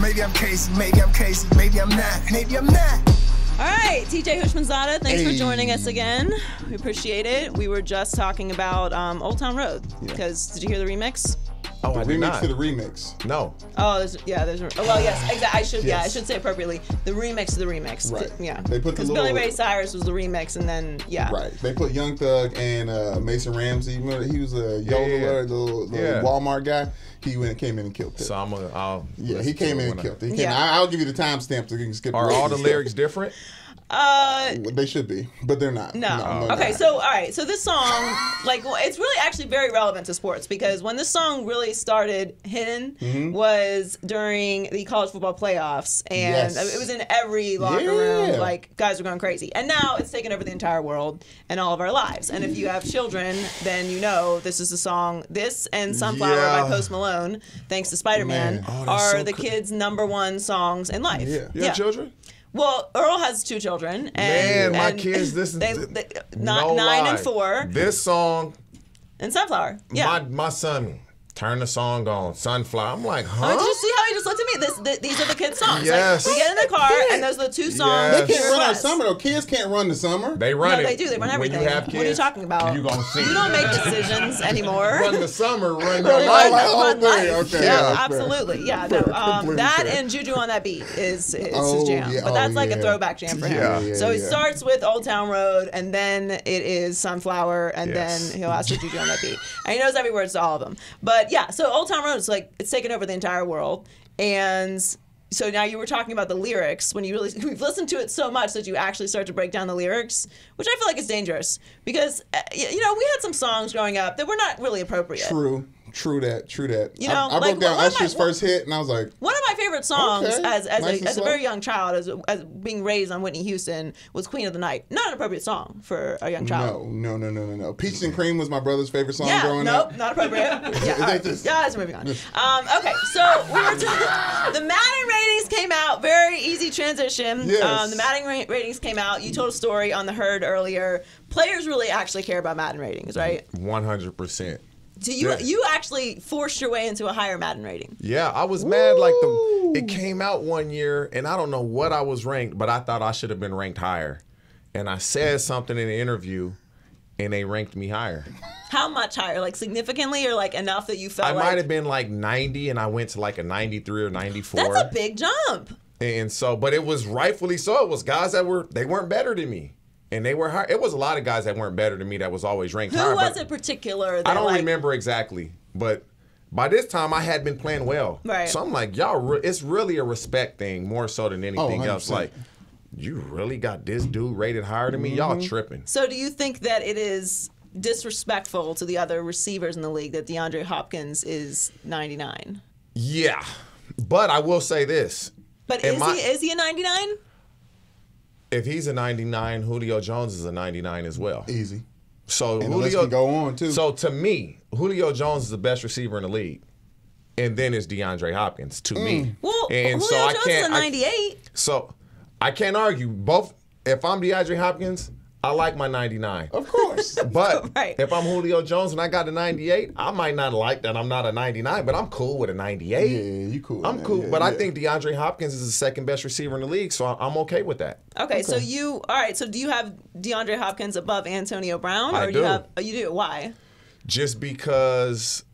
Maybe I'm crazy, maybe I'm crazy, maybe I'm not, maybe I'm not. All right, TJ Houshmandzadeh, thanks for joining us again. We appreciate it. We were just talking about Old Town Road, because did you hear the remix? Oh, the remix to the remix. No. Oh, I should say appropriately. The remix to the remix. Right. Yeah. They put because Billy Ray Cyrus was the remix, and then yeah. Right. They put Young Thug and Mason Ramsey. Remember, he was a yodeler, the Walmart guy. He came in and killed it. So I'm gonna. He came in and killed it. Yeah. I'll give you the timestamp so you can skip. Are all the lyrics different? They should be, but they're not. No okay, so all right, so this song, like, well, it's really actually very relevant to sports, because when this song really started hitting was during the college football playoffs, and it was in every locker room, like guys were going crazy, and now it's taken over the entire world and all of our lives. And if you have children, then you know this is the song. This and Sunflower by Post Malone, thanks to Spider-Man, are the kids' #1 songs in life. You have children? Well, Earl has 2 children. And, my kids, this is no 9 and 4. This song. And Sunflower. Yeah. My son turned the song on, Sunflower. I'm like, huh? Did you see how he just looked at me? These are the kids' songs. Yes. Like, we get in the car, and those are the 2 songs. They can't run our summer, though. Kids can't run the summer. They run it. They do. They run everything. When you have kids, what are you talking about? You're going to see. You don't make decisions anymore. Run the summer, run the life. Okay, yeah, absolutely. Yeah, no. That and Juju on That Beat is his jam. But that's like a throwback jam for him. So he starts with Old Town Road, and then it is Sunflower, and then he'll ask for Juju on That Beat. And he knows every word to all of them. But yeah, so Old Town Road is like, it's taken over the entire world. And so now you were talking about the lyrics. When you really, we've listened to it so much that you actually start to break down the lyrics, which I feel like is dangerous, because you know, we had some songs growing up that were not really appropriate. True that. You know, I broke down Usher's first hit, and I was like, one of my favorite songs as a very young child, as being raised on Whitney Houston, was Queen of the Night. Not an appropriate song for a young child. No. Peaches and Cream was my brother's favorite song growing up. Nope, not appropriate. Let's move on. Okay, so we were the Madden ratings came out. Very easy transition. Yes. The Madden ratings came out. You told a story on The Herd earlier. Players really actually care about Madden ratings, right? 100%. So you actually forced your way into a higher Madden rating. Yeah, I was mad. Like, it came out one year, and I don't know what I was ranked, but I thought I should have been ranked higher. And I said something in an interview, and they ranked me higher. How much higher? Like, significantly, or like enough that you felt I might have been like 90, and I went to like a 93 or 94. That's a big jump. And so, but it was rightfully so. It was guys that weren't better than me. And they were high. It was a lot of guys that weren't better than me that was always ranked higher. Who was in particular? I don't remember exactly, but by this time I had been playing well. Right. So I'm like, y'all, it's really a respect thing more so than anything else. Like, you really got this dude rated higher than me? Y'all tripping. So do you think that it is disrespectful to the other receivers in the league that DeAndre Hopkins is 99? Yeah, but I will say this. But is he a 99? If he's a 99, Julio Jones is a 99 as well. Easy. So and Julio can go on too. So to me, Julio Jones is the best receiver in the league, and then it's DeAndre Hopkins to me. Well, and Julio Jones is a 98. So I can't argue both. If I'm DeAndre Hopkins, I like my 99. Of course. But if I'm Julio Jones and I got a 98, I might not like that I'm not a 99, but I'm cool with a 98. Yeah, you cool. I'm cool, but I think DeAndre Hopkins is the second best receiver in the league, so I'm okay with that. Okay, so all right, so do you have DeAndre Hopkins above Antonio Brown? Or I do. You do? Why? Just because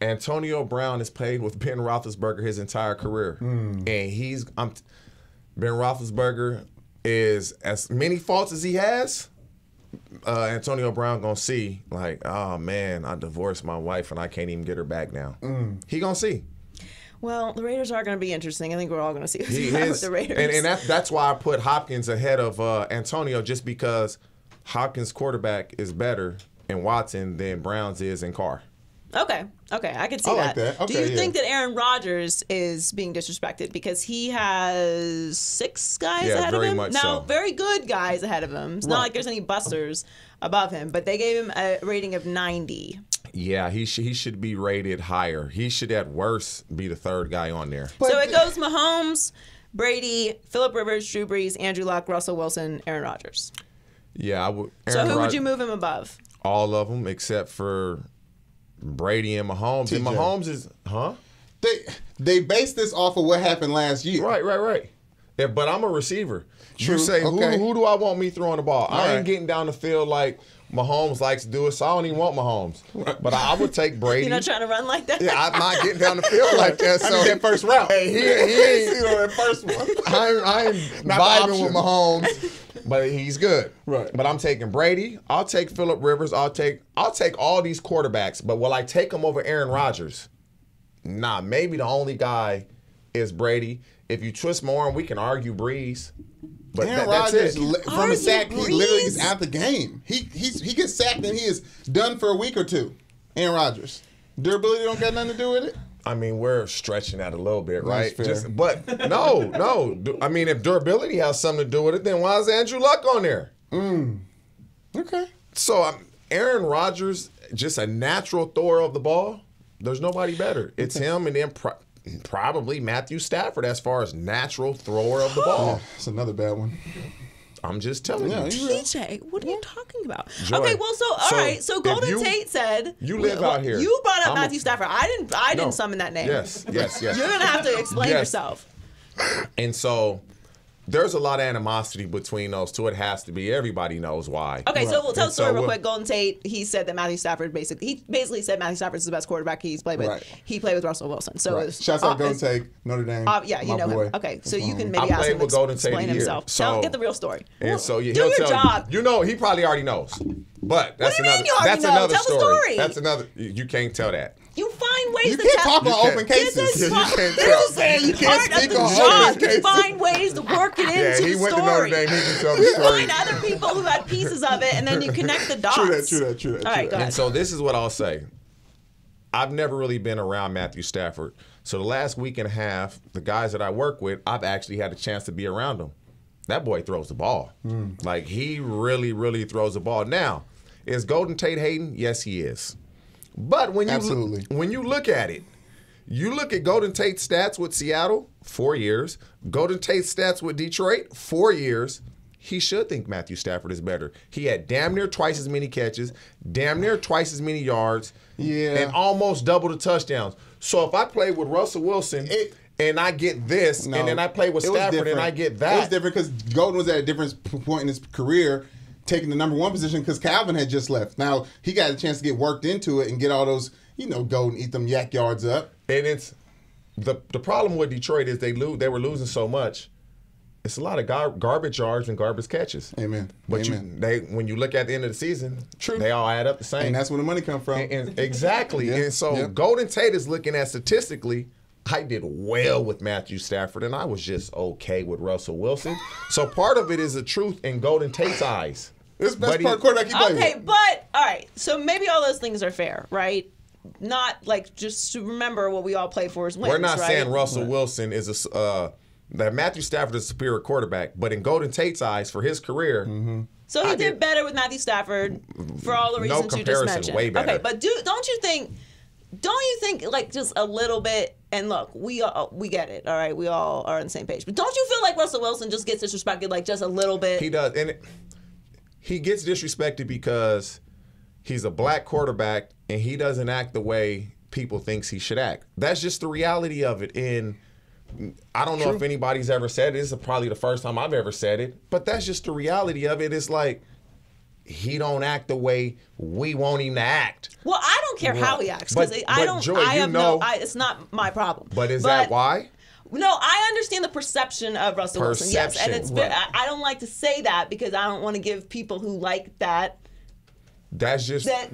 Antonio Brown has played with Ben Roethlisberger his entire career. And Ben Roethlisberger is, as many faults as he has, Antonio Brown gonna see, like, oh man, I divorced my wife and I can't even get her back now. He gonna see. Well, the Raiders are gonna be interesting. I think we're all gonna see with the Raiders. And that's why I put Hopkins ahead of Antonio, just because Hopkins' quarterback is better in Watson than Brown's is in Carr. Okay, I can see that. Okay, do you think that Aaron Rodgers is being disrespected because he has 6 guys ahead of him? Very good guys ahead of him. It's not like there's any busters above him, but they gave him a rating of 90. Yeah, he should be rated higher. He should at worst be the 3rd guy on there. But so it goes Mahomes, Brady, Phillip Rivers, Drew Brees, Andrew Luck, Russell Wilson, Aaron Rodgers. Yeah, I would. So who would you move him above? All of them except for Brady and Mahomes. TJ. And Mahomes is They base this off of what happened last year. Right. Yeah, but I'm a receiver. True. You say, who do I want me throwing the ball? I ain't getting down the field like Mahomes likes to do it, so I don't even want Mahomes. Right. But I would take Brady. You're not trying to run like that? Yeah, I'm not getting down the field like that. So that first route. Hey, he ain't, you know, that first one. I'm not vibing with Mahomes. But he's good. Right. But I'm taking Brady. I'll take Phillip Rivers. I'll take all these quarterbacks. But will I take them over Aaron Rodgers? Nah, maybe the only guy is Brady. If you twist my arm, we can argue Brees. But Aaron Rodgers, from a sack, he literally is out the game. He gets sacked and he is done for a week or two. Aaron Rodgers. Durability don't got nothing to do with it. I mean, we're stretching out a little bit, right? But no. I mean, if durability has something to do with it, then why is Andrew Luck on there? Mm. Okay. So Aaron Rodgers, just a natural thrower of the ball. There's nobody better. It's him, and then probably Matthew Stafford as far as natural thrower of the ball. It's another bad one. I'm just telling you. TJ, what are you talking about? Joy. Okay, well, so Golden Tate said you live out here. You brought up Matthew Stafford. I didn't summon that name. Yes. You're gonna have to explain yourself. And so there's a lot of animosity between those two. It has to be. Everybody knows why. Okay, right. So we'll tell the story real quick. Golden Tate, he said that Matthew Stafford basically said Matthew Stafford is the best quarterback he's played with. Right. He played with Russell Wilson. So shouts out Golden Tate, Notre Dame. Yeah, you know him. Okay, so you can maybe ask him to explain himself. So get the real story. And so do your job. You know, he probably already knows. But that's another. That's another story. That's another. You can't tell that. You find ways to tell. You can't talk on open cases. You can't say you can't speak on open cases. You find ways to work it into the story. Yeah, he went to Notre Dame. He can tell the story. You find other people who had pieces of it, and then you connect the dots. True that. All right, go ahead. And so this is what I'll say. I've never really been around Matthew Stafford. So the last week and a half, the guys that I work with, I've actually had a chance to be around him. That boy throws the ball. Mm. Like, he really, really throws the ball. Now, is Golden Tate hating? Yes, he is. But when you look at it, you look at Golden Tate's stats with Seattle, 4 years. Golden Tate's stats with Detroit, 4 years. He should think Matthew Stafford is better. He had damn near twice as many catches, damn near twice as many yards, and almost double the touchdowns. So if I play with Russell Wilson... and I get this, and then I play with Stafford, and I get that. It was different because Golden was at a different point in his career, taking the #1 position because Calvin had just left. Now, he got a chance to get worked into it and get all those, you know, Golden eat them yak yards up. And it's the problem with Detroit is they were losing so much. It's a lot of garbage yards and garbage catches. Amen. But when you look at the end of the season, they all add up the same. And that's where the money come from. And exactly. Yeah. And so Golden Tate is looking at statistically, I did well with Matthew Stafford, and I was just okay with Russell Wilson. So part of it is the truth in Golden Tate's eyes. This best part quarterback you played with. Okay, but all right. So maybe all those things are fair, right? Not like just to remember what we all play for is wins. We're not saying Russell Wilson is a that Matthew Stafford is a superior quarterback, but in Golden Tate's eyes, for his career. Mm-hmm. So he did better with Matthew Stafford for all the reasons you just mentioned. Way better. Okay, but don't you think like just a little bit? And look, we get it, all right? We all are on the same page. But don't you feel like Russell Wilson just gets disrespected like just a little bit? He does. And he gets disrespected because he's a black quarterback and he doesn't act the way people thinks he should act. That's just the reality of it. And I don't know if anybody's ever said it. This is probably the first time I've ever said it. But that's just the reality of it. It's like he don't act the way we want him to act. Well, I don't care how he acts because I don't. Joy, I have it's not my problem. But is that why? No, I understand the perception of Russell Wilson. Yes, and it's. I don't like to say that because I don't want to give people who like that. That's just that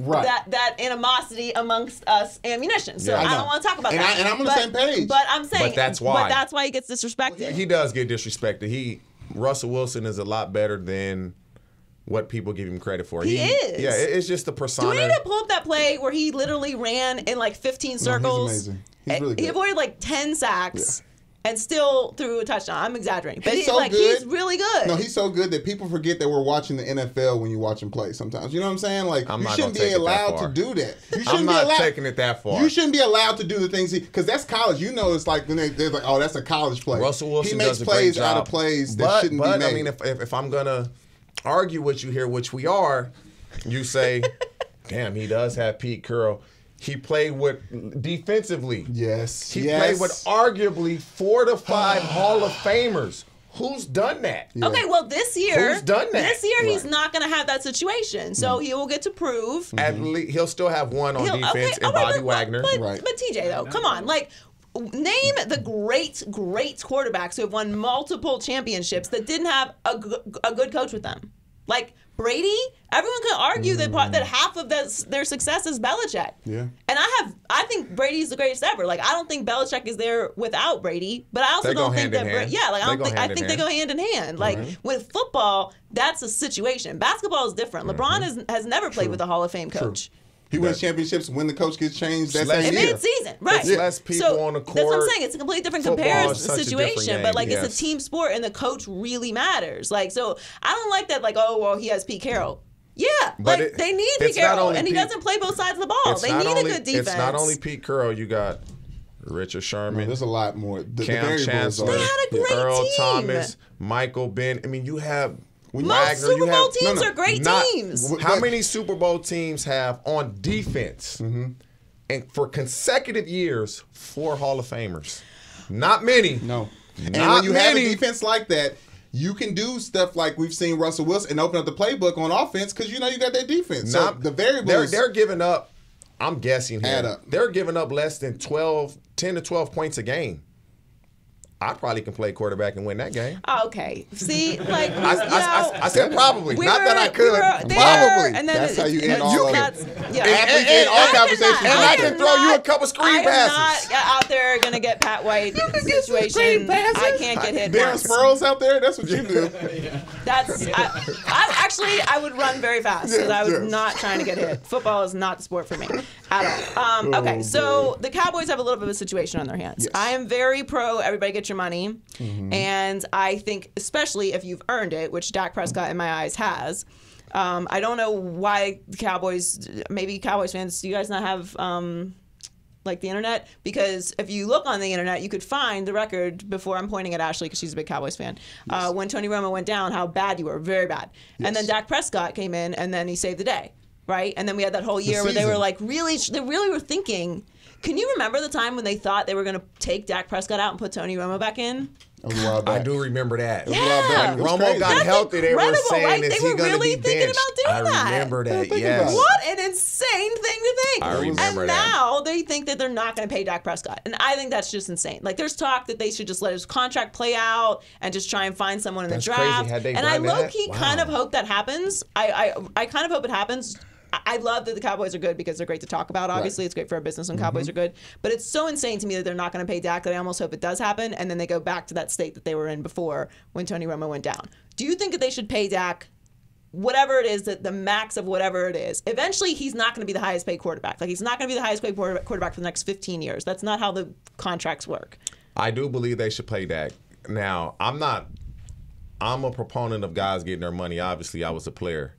animosity amongst us ammunition. So I don't want to talk about that. And I'm on the same page. But I'm saying. But that's why. But that's why he gets disrespected. He does get disrespected. Russell Wilson is a lot better than what people give him credit for. He is. Yeah, it's just the persona. Do we need to pull up that play where he literally ran in like 15 circles? He's amazing. He's really good. He avoided like 10 sacks and still threw a touchdown. I'm exaggerating. But he's really good. No, he's so good that people forget that we're watching the NFL when you watch him play sometimes. You know what I'm saying? Like, you shouldn't be allowed to do that. I'm not taking it that far. You shouldn't be allowed to do the things because that's college. You know, it's like when they're like, oh, that's a college play. Russell Wilson does a great job. He makes plays out of plays that shouldn't be made. But, I mean, if I'm going to argue with you here, which we are, you say, damn, he does have Pete Carroll. He played with defensively. Yes. He played with arguably 4 to 5 Hall of Famers. Who's done that? Yeah. Okay, well, this year. Who's done that? This year, he's not going to have that situation. So he will get to prove. At least he'll still have one on defense and Bobby Wagner. But TJ, though, come on. Like, name the great, great quarterbacks who have won multiple championships that didn't have a good coach with them. Like, Brady, everyone can argue that half of their success is Belichick. Yeah. And I think Brady's the greatest ever. Like, I don't think Belichick is there without Brady, but I also don't think that Brady, I think they go hand in hand. Like, with football, that's a situation. Basketball is different. LeBron has never played with a Hall of Fame coach. He wins championships when the coach gets changed. That's mid-season, right? It's less people on the court. That's what I'm saying. It's a completely different situation, but like it's a team sport, and the coach really matters. Like, so I don't like that. Like, oh well, he has Pete Carroll. Yeah, but like they need Pete Carroll, and he doesn't play both sides of the ball. They need a good defense. It's not only Pete Carroll. You got Richard Sherman. No, there's a lot more. Cam Chancellor. They had a great team. Earl Thomas, Michael Ben. I mean, you have. Most Super Bowl teams are great teams. How many Super Bowl teams have on defense, and for consecutive years, 4 Hall of Famers? Not many. No. And when you have a defense like that, you can do stuff like we've seen Russell Wilson and open up the playbook on offense because you know you got that defense. So the variables. They're giving up, I'm guessing here, they're giving up less than 10 to 12 points a game. I probably can play quarterback and win that game. Okay. See, like, I said probably. Not that I could. Probably. And then that's how you end all conversations. And I can throw you a couple screen passes. I'm not out there going to get Pat White situation. I can't get hit. Darren Sproles out there? That's what you do. That's actually, I would run very fast because I was not trying to get hit. Football is not the sport for me at all. Okay, so the Cowboys have a little bit of a situation on their hands. I am very pro everybody get your money, and I think especially if you've earned it, which Dak Prescott in my eyes has. I don't know why the Cowboys, maybe Cowboys fans, do you guys not have like the internet? Because if you look on the internet, you could find the record before. I'm pointing at Ashley because she's a big Cowboys fan. Yes. When Tony Romo went down, how bad you were, very bad. Yes. And then Dak Prescott came in and then he saved the day, right? And then we had that whole year where they were like, really, they really were thinking. Can you remember the time when they thought they were going to take Dak Prescott out and put Tony Romo back in? I do remember that. Yeah. Romo got healthy. They were saying, right? Is he going to be benched? They were really thinking about doing that. I remember that, yes. What an insane thing to think. I remember that. And now they think that they're not going to pay Dak Prescott. And I think that's just insane. Like, there's talk that they should just let his contract play out and just try and find someone in the draft. That's crazy. And I low-key kind of hope that happens. I kind of hope it happens. I love that the Cowboys are good because they're great to talk about. Obviously, it's great for our business when Cowboys are good. But it's so insane to me that they're not going to pay Dak that I almost hope it does happen. And then they go back to that state that they were in before when Tony Romo went down. Do you think that they should pay Dak whatever it is, that the max of whatever it is? Eventually, he's not going to be the highest paid quarterback. Like, he's not going to be the highest paid quarterback for the next 15 years. That's not how the contracts work. I do believe they should pay Dak. Now, I'm a proponent of guys getting their money. Obviously, I was a player.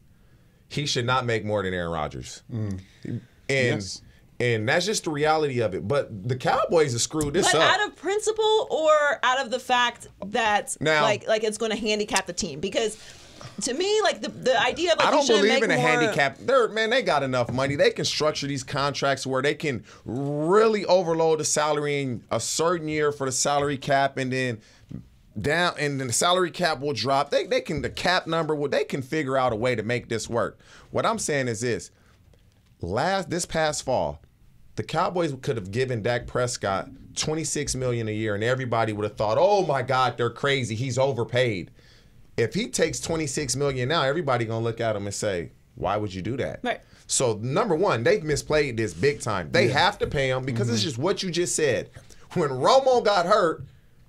He should not make more than Aaron Rodgers. And that's just the reality of it. But the Cowboys have screwed this up. But out of principle or out of the fact that now, like it's going to handicap the team? Because to me, like the idea of like, I don't believe in a handicap. Man, they got enough money. They can structure these contracts where they can really overload the salary in a certain year for the salary cap, and then the salary cap will drop. The cap number they can figure out a way to make this work. What I'm saying is this: this past fall, the Cowboys could have given Dak Prescott $26 million a year, and everybody would have thought, "Oh my God, they're crazy. He's overpaid." If he takes $26 million now, everybody gonna look at him and say, "Why would you do that?" Right. So number one, they've misplayed this big time. They have to pay him because it's just what you just said. When Romo got hurt,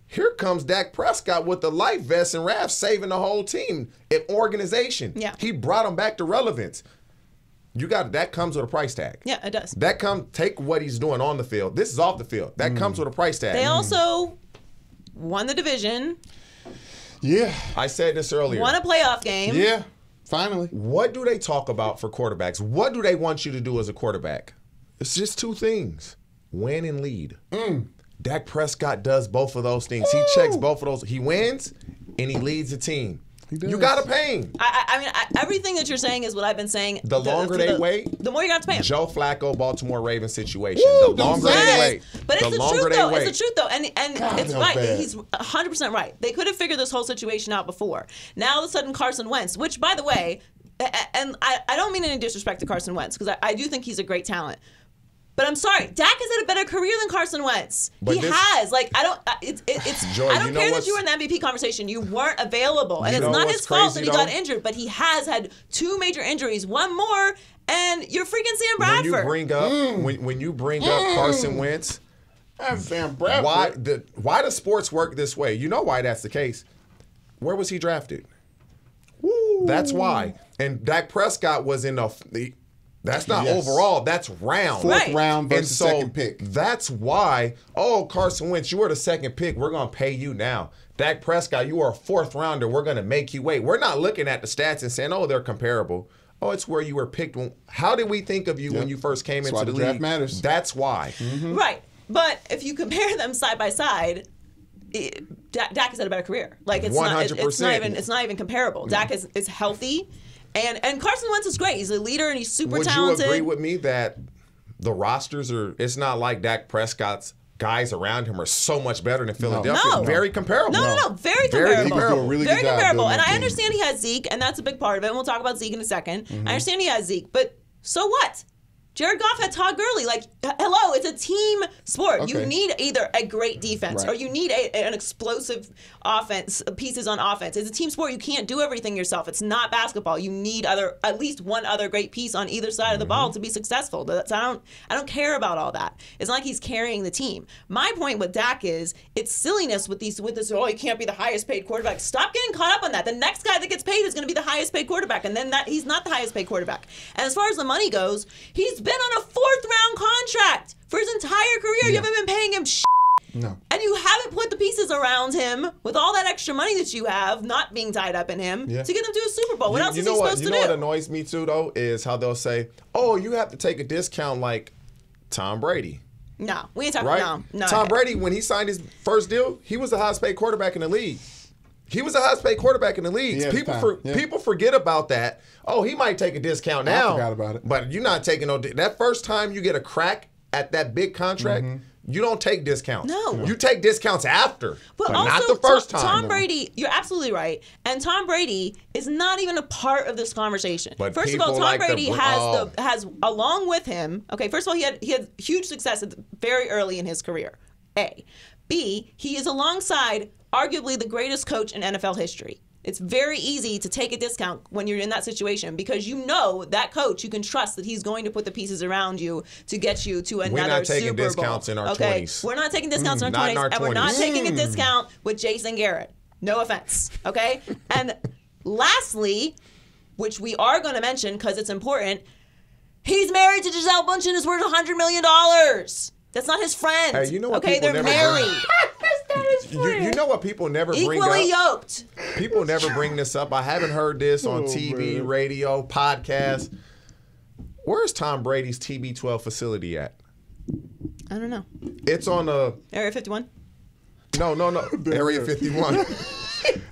here comes Dak Prescott with the life vest and raft saving the whole team and organization. Yeah. He brought them back to relevance. That comes with a price tag. Yeah, it does. Take what he's doing on the field. This is off the field. That comes with a price tag. They also won the division. Yeah. I said this earlier. Won a playoff game. Yeah, finally. What do they talk about for quarterbacks? What do they want you to do as a quarterback? It's just two things: win and lead. Dak Prescott does both of those things. He checks both of those. He wins, and he leads the team. He does. You got to pay him. I mean, everything that you're saying is what I've been saying. The longer they wait, the more you got to pay him. Joe Flacco, Baltimore Ravens situation. Woo, the longer they wait, but it's the truth though. It's the truth though, and God, it's right. Bad. He's 100% right. They could have figured this whole situation out before. Now all of a sudden Carson Wentz, which by the way, and I don't mean any disrespect to Carson Wentz because I do think he's a great talent. But I'm sorry, Dak has had a better career than Carson Wentz. But he has. Like I don't. Joy, I don't care that you were in the MVP conversation. You weren't available, and it's not his fault that he got injured. But he has had two major injuries. One more, and you're freaking Sam Bradford. When you bring up when you bring up Carson Wentz, that's Sam Bradford. Why does sports work this way? You know why that's the case. Where was he drafted? Woo. That's why. And Dak Prescott was in the. That's not overall. That's round. Fourth round versus second pick. That's why, Carson Wentz, you were the second pick. We're going to pay you now. Dak Prescott, you are a fourth rounder. We're going to make you wait. We're not looking at the stats and saying, they're comparable. It's where you were picked. How did we think of you when you first came into the league? Draft matters. That's why. Mm-hmm. Right. But if you compare them side by side, Dak has had a better career. Like it's 100%. It's not even comparable. Dak is healthy. And Carson Wentz is great. He's a leader and he's super talented. Would you agree with me that the rosters are? It's not like Dak Prescott's guys around him are so much better than Philadelphia. No. Very comparable. No. Very comparable. Very comparable. And I understand he has Zeke, and that's a big part of it. And we'll talk about Zeke in a second. Mm-hmm. I understand he has Zeke, but so what? Jared Goff had Todd Gurley. Like, hello, it's a team sport. Okay. You need either a great defense or you need an explosive offense, pieces on offense. It's a team sport. You can't do everything yourself. It's not basketball. You need at least one other great piece on either side of the ball to be successful. That's, I don't care about all that. It's not like he's carrying the team. My point with Dak is it's silliness with this. Oh, he can't be the highest paid quarterback. Stop getting caught up on that. The next guy that gets paid is going to be the highest paid quarterback, and then he's not the highest paid quarterback. And as far as the money goes, he's been on a fourth-round contract for his entire career. You haven't been paying him shit. No. And you haven't put the pieces around him with all that extra money that you have not being tied up in him to get them to a Super Bowl. What else is he supposed to do? You know what annoys me, too, though, is how they'll say, you have to take a discount like Tom Brady. No, we ain't talking about no. Tom Brady, when he signed his first deal, he was the highest-paid quarterback in the league. He was the highest-paid quarterback in the league. Yeah, people forget about that. Oh, he might take a discount now. I forgot about it. But you're not taking no discount. That first time you get a crack at that big contract, you don't take discounts. No. You take discounts after, but also, not the first time. Tom Brady, you're absolutely right. And Tom Brady is not even a part of this conversation. But first of all, Tom Brady has along with him, first of all, he had huge success very early in his career, A. B, he is alongside arguably the greatest coach in NFL history. It's very easy to take a discount when you're in that situation because you know that coach, you can trust that he's going to put the pieces around you to get you to another Super Bowl. We're not taking discounts in our 20s. We're not taking discounts in our 20s, and we're not taking a discount with Jason Garrett. No offense, And lastly, which we are going to mention because it's important, he's married to Gisele Bundchen and is worth $100 million. That's not his friend. Hey, you know what they're married. You know what people never bring up? Equally yoked. People never bring this up. I haven't heard this on TV, radio, podcast. Where's Tom Brady's TB12 facility at? I don't know. It's on Area 51? No. Area 51.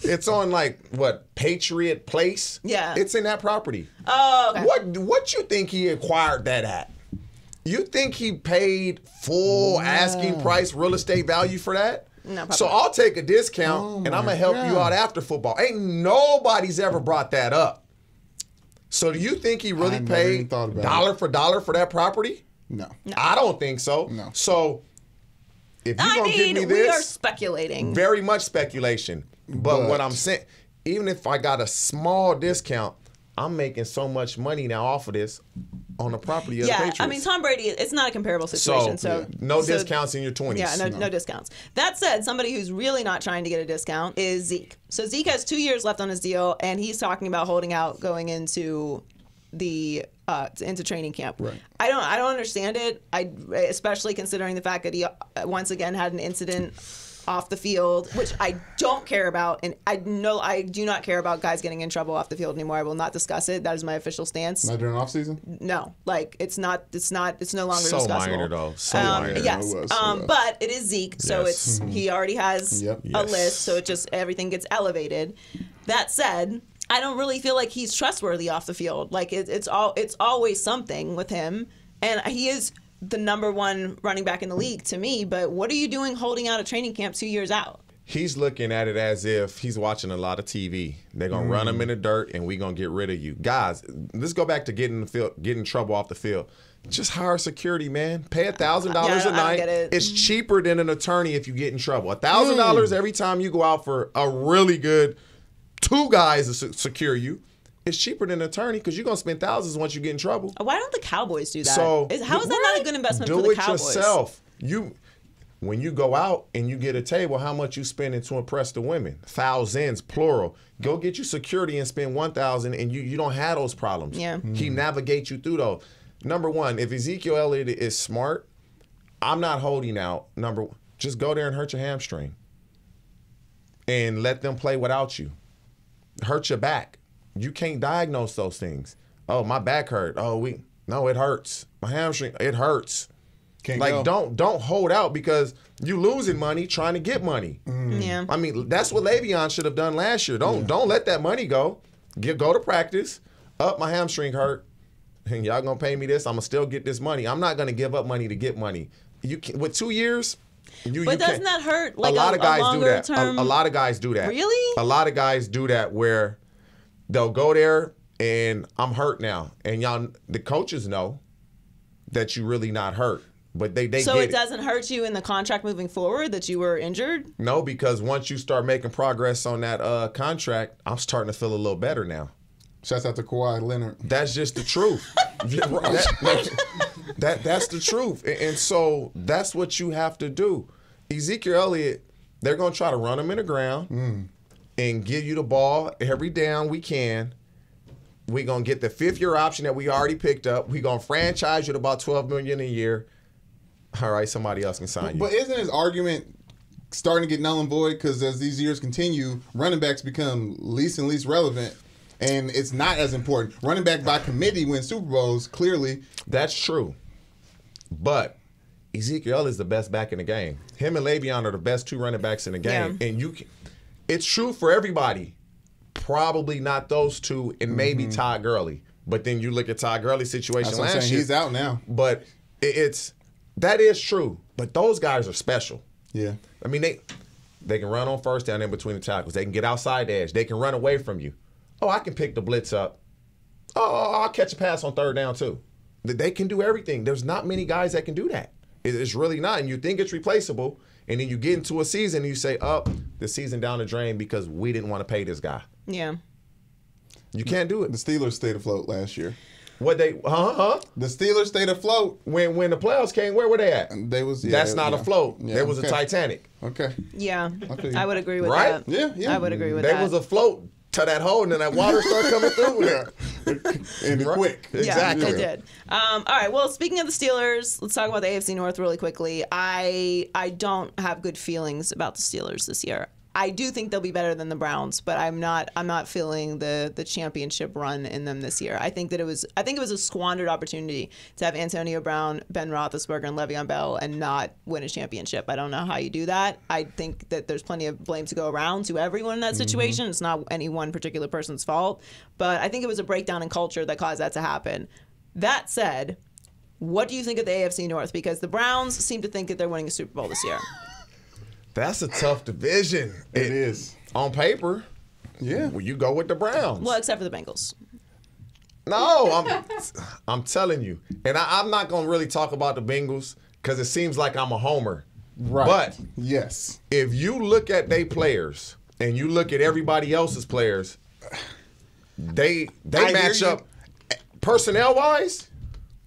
It's on Patriot Place? Yeah. It's in that property. Oh, okay. What you think he acquired that at? You think he paid full asking price real estate value for that? No, so I'll take a discount and I'm going to help you out after football. Ain't nobody's ever brought that up. So do you think he really paid dollar for dollar for that property? No. I don't think so. No. So if you're going to give me this. We are speculating. Very much speculation. But what I'm saying, even if I got a small discount, I'm making so much money now off of this on the property of the Patriots. I mean, Tom Brady, it's not a comparable situation. So no discounts in your 20s. Yeah, no discounts. That said, somebody who's really not trying to get a discount is Zeke. So Zeke has 2 years left on his deal, and he's talking about holding out going into the into training camp. Right. I don't understand it, especially considering the fact that he once again had an incident off the field, which I don't care about. And I know I do not care about guys getting in trouble off the field anymore. I will not discuss it. That is my official stance. Not during off season? No. Like, it's no longer discussable. So minor, though. So minor. Yes. It was, but it is Zeke, so yes. It's he already has a list, so it just everything gets elevated. That said, I don't really feel like he's trustworthy off the field. Like, it's always something with him, and he is the #1 running back in the league to me, but what are you doing holding out a training camp 2 years out? He's looking at it as if he's watching a lot of TV. They're going to run him in the dirt, and we're going to get rid of you. Guys, let's go back to getting the field, getting trouble off the field. Just hire security, man. Pay $1,000 a night. It's cheaper than an attorney if you get in trouble. $1,000 every time you go out for a really good two guys to secure you. It's cheaper than an attorney because you're going to spend thousands once you get in trouble. Why don't the Cowboys do that? So, how is that not a good investment for the Cowboys? Do it yourself. When you go out and you get a table, how much you spending to impress the women? Thousands, plural. Go get you security and spend $1,000, and you don't have those problems. Yeah. He navigates you through those. #1, if Ezekiel Elliott is smart, I'm not holding out. #1, just go there and hurt your hamstring, and let them play without you. Hurt your back. You can't diagnose those things. Oh, my back hurt. Oh, no, it hurts. My hamstring, it hurts. Can't go. Don't hold out because you losing money trying to get money. Yeah. I mean, that's what Le'Veon should have done last year. Don't let that money go. Go to practice. My hamstring hurt. And y'all gonna pay me this? I'm gonna still get this money. I'm not gonna give up money to get money. You can, with 2 years. But doesn't that hurt? Like a lot of guys do that. Really? A lot of guys do that where they'll go there and I'm hurt now, and y'all the coaches know that you really not hurt. But they so it doesn't hurt you in the contract moving forward that you were injured? No, because once you start making progress on that contract, I'm starting to feel a little better now. Shouts out to Kawhi Leonard. That's just the truth. That's the truth. And so that's what you have to do. Ezekiel Elliott, they're going to try to run him in the ground and give you the ball every down we can. We're going to get the fifth-year option that we already picked up. We're going to franchise you at about $12 million a year. All right, somebody else can sign you. But isn't his argument starting to get null and void because as these years continue, running backs become least and least relevant, and it's not as important. Running back by committee wins Super Bowls, clearly. That's true. But Ezekiel is the best back in the game. Him and Le'Veon are the best two running backs in the game. Yeah. And it's true for everybody. Probably not those two and maybe Todd Gurley. But then you look at Todd Gurley's situation last year. He's out now. But it's... That is true, but those guys are special. Yeah. I mean, they can run on first down in between the tackles. They can get outside the edge. They can run away from you. Oh, I can pick the blitz up. Oh, I'll catch a pass on third down, too. They can do everything. There's not many guys that can do that. It's really not, and you think it's replaceable, and then you get into a season and you say, oh, the season down the drain because we didn't want to pay this guy. Yeah. You can't do it. The Steelers stayed afloat last year. The Steelers stayed afloat when the playoffs came. Where were they at? That's not afloat. Yeah, there was a Titanic. Okay. Yeah, I would agree with that. Yeah, yeah, I would agree with that. They was afloat to that hole, and then that water started coming through. And quick. Exactly. Yeah, it did. All right. Well, speaking of the Steelers, let's talk about the AFC North really quickly. I don't have good feelings about the Steelers this year. I do think they'll be better than the Browns, but I'm not feeling the championship run in them this year. I think it was a squandered opportunity to have Antonio Brown, Ben Roethlisberger, and Le'Veon Bell and not win a championship. I don't know how you do that. I think that there's plenty of blame to go around to everyone in that situation. It's not any one particular person's fault, but I think it was a breakdown in culture that caused that to happen. That said, what do you think of the AFC North? Because the Browns seem to think that they're winning a Super Bowl this year. That's a tough division. It is. On paper, yeah. Well, you go with the Browns. Well, except for the Bengals. No, I'm telling you. And I'm not going to really talk about the Bengals because it seems like I'm a homer. Right. But yes, if you look at their players and you look at everybody else's players, they match up personnel-wise,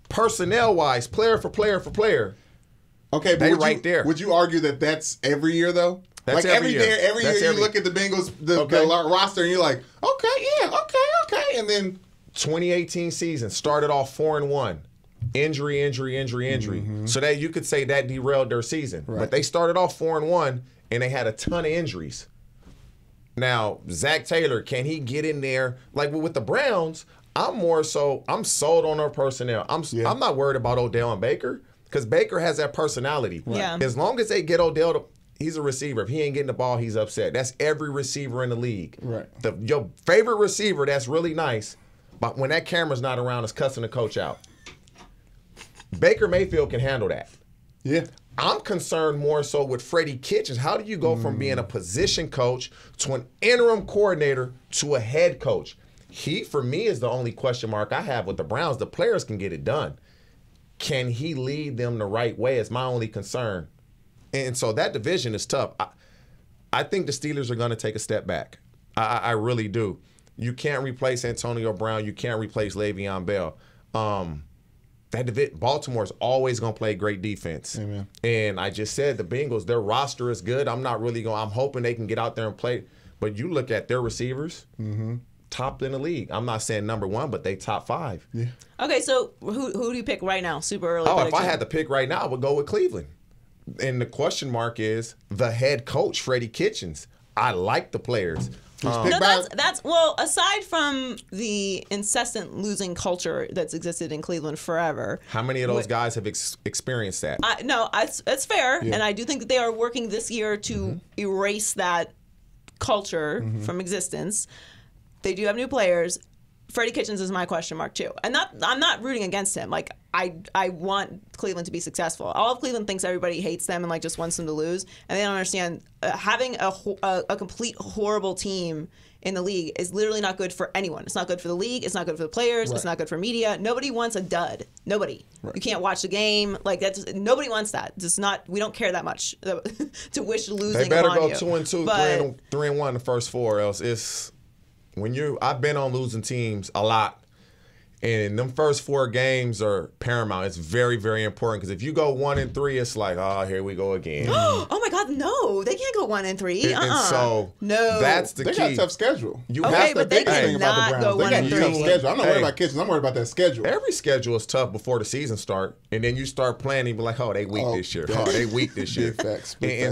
player for player for player. Okay, but would you argue that that's every year, though? That's like every year you look at the Bengals, the roster, and you're like, okay. And then 2018 season started off 4-1. Injury. So that you could say that derailed their season. Right. But they started off 4-1, and they had a ton of injuries. Now, Zach Taylor, can he get in there? Like with the Browns, I'm sold on their personnel. I'm not worried about Odell and Baker because Baker has that personality. Right. Yeah. As long as they get Odell to, he's a receiver. If he ain't getting the ball, he's upset. That's every receiver in the league. Right. Your favorite receiver that's really nice, but when that camera's not around, is cussing the coach out. Baker Mayfield can handle that. Yeah. I'm concerned more so with Freddie Kitchens. How do you go from being a position coach to an interim coordinator to a head coach? He, for me, is the only question mark I have with the Browns. The players can get it done. Can he lead them the right way is my only concern. And so that division is tough. I think the Steelers are going to take a step back. I really do. You can't replace Antonio Brown. You can't replace Le'Veon Bell. Baltimore's always going to play great defense. Amen. And I just said the Bengals, their roster is good. I'm hoping they can get out there and play. But you look at their receivers, top in the league. I'm not saying number one, but they top five. Yeah. Okay, so who do you pick right now? Super early. Oh, if I had to pick right now, I would go with Cleveland. And the question mark is the head coach, Freddie Kitchens. I like the players. No, that's well, aside from the incessant losing culture that's existed in Cleveland forever. How many of those guys have experienced that? That's fair, and I do think that they are working this year to erase that culture from existence. They do have new players. Freddie Kitchens is my question mark too, and I'm not rooting against him. Like I want Cleveland to be successful. All of Cleveland thinks everybody hates them and like just wants them to lose, and they don't understand having a complete horrible team in the league is literally not good for anyone. It's not good for the league. It's not good for the players. Right. It's not good for media. Nobody wants a dud. Nobody. Right. You can't watch the game. Like that's nobody wants that. It's not. We don't care that much to wish losing. They better go 2-2, but 3-1 the first four, else it's. I've been on losing teams a lot, and them first four games are paramount. It's very, very important because if you go 1-3, it's like, oh, here we go again. Oh my God, no, they can't go 1-3. And so that's the key. They got a tough schedule. They got a tough schedule. I'm not worried about Kitchens. I'm worried about that schedule. Every schedule is tough before the season start, and then you start planning, and be like, oh, they weak this year. Oh, they weak this year.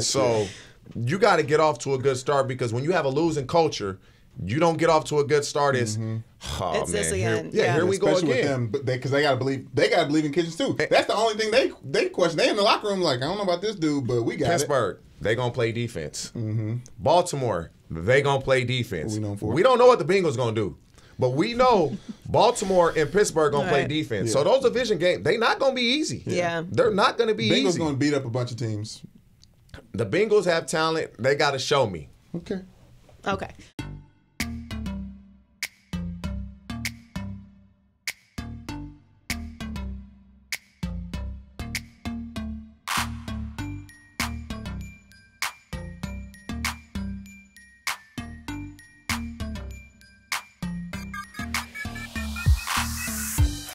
So you got to get off to a good start because when you have a losing culture. You don't get off to a good start. Here we go again. Because they gotta believe. They gotta believe in Kitchens too. That's the only thing they question. They in the locker room like, I don't know about this dude, but we got Pittsburgh. They gonna play defense. Baltimore. They gonna play defense. We don't know what the Bengals gonna do, but we know Baltimore and Pittsburgh gonna play defense. Yeah. So those division games, they not gonna be easy. Yeah, they're not gonna be easy. Bengals gonna beat up a bunch of teams. The Bengals have talent. They gotta show me. Okay.